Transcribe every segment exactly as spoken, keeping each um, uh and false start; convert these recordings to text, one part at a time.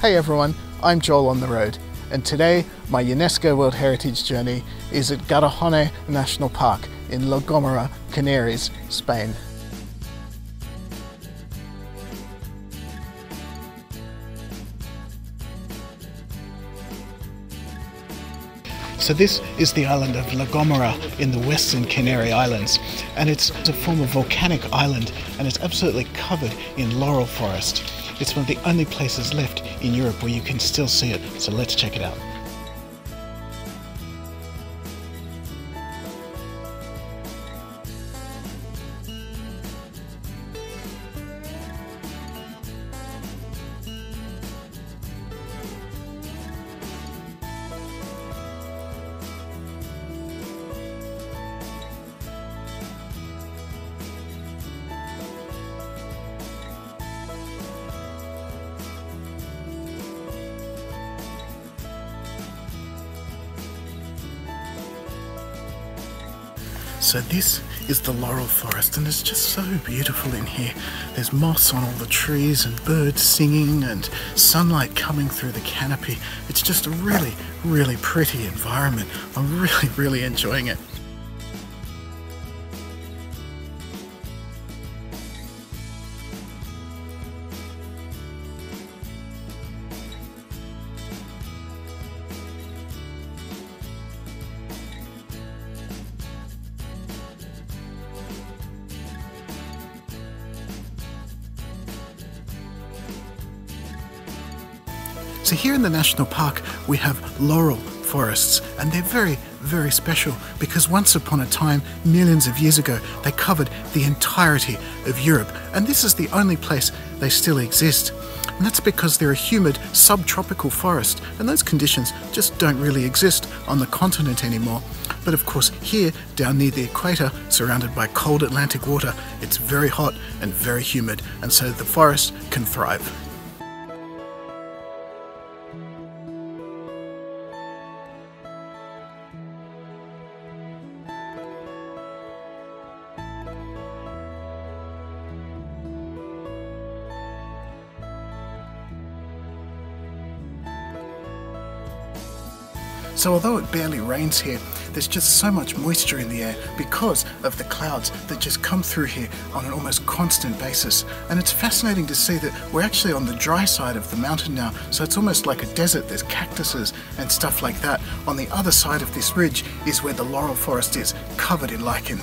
Hey everyone, I'm Joel on the Road, and today my UNESCO World Heritage Journey is at Garajonay National Park in La Gomera, Canaries, Spain. So this is the island of La Gomera in the Western Canary Islands, and it's a former volcanic island, and it's absolutely covered in laurel forest. It's one of the only places left in Europe where you can still see it, so let's check it out. So this is the laurel forest, and it's just so beautiful in here. There's moss on all the trees and birds singing and sunlight coming through the canopy. It's just a really, really pretty environment. I'm really, really enjoying it. So here in the national park we have laurel forests, and they're very, very special because once upon a time, millions of years ago, they covered the entirety of Europe, and this is the only place they still exist. And that's because they're a humid subtropical forest, and those conditions just don't really exist on the continent anymore. But of course here, down near the equator, surrounded by cold Atlantic water, it's very hot and very humid, and so the forest can thrive. So although it barely rains here, there's just so much moisture in the air because of the clouds that just come through here on an almost constant basis. And it's fascinating to see that we're actually on the dry side of the mountain now, so it's almost like a desert. There's cactuses and stuff like that. On the other side of this ridge is where the laurel forest is, covered in lichen.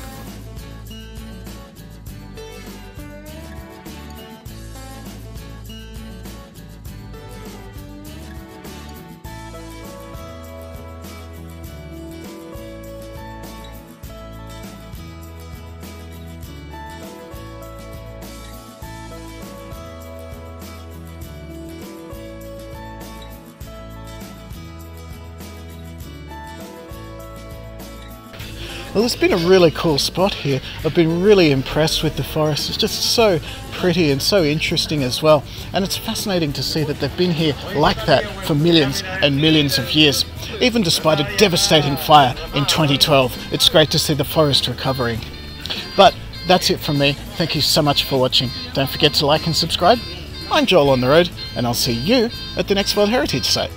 Well, it's been a really cool spot here. I've been really impressed with the forest. It's just so pretty and so interesting as well. And it's fascinating to see that they've been here like that for millions and millions of years, even despite a devastating fire in twenty twelve. It's great to see the forest recovering. But that's it from me. Thank you so much for watching. Don't forget to like and subscribe. I'm Joel on the Road, and I'll see you at the next World Heritage Site.